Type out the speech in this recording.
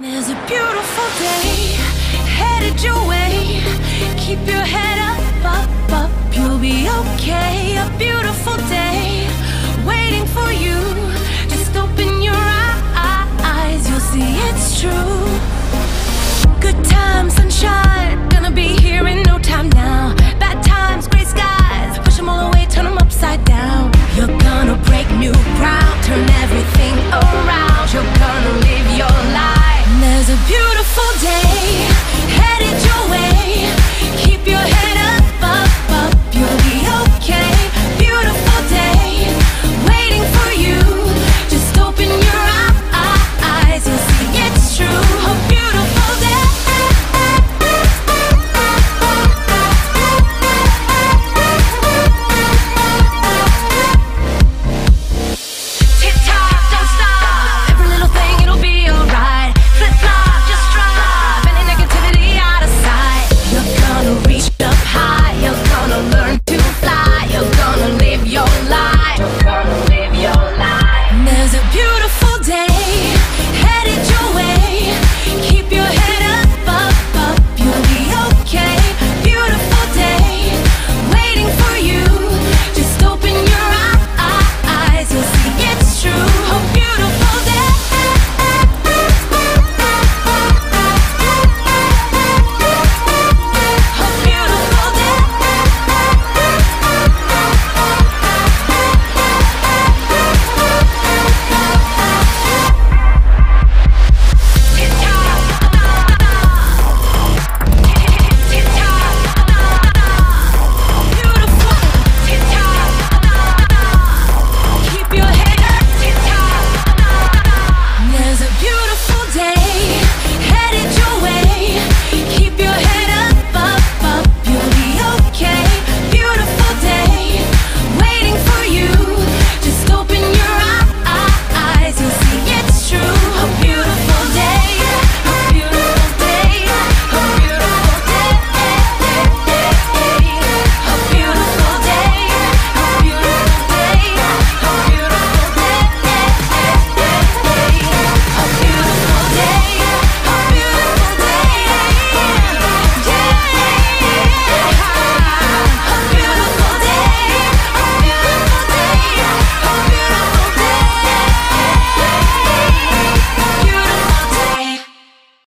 There's a beautiful day headed your way. Keep your head up, up, up. You'll be okay. A beautiful day waiting for you. Just open your eyes, you'll see it's true. Good time, sunshine.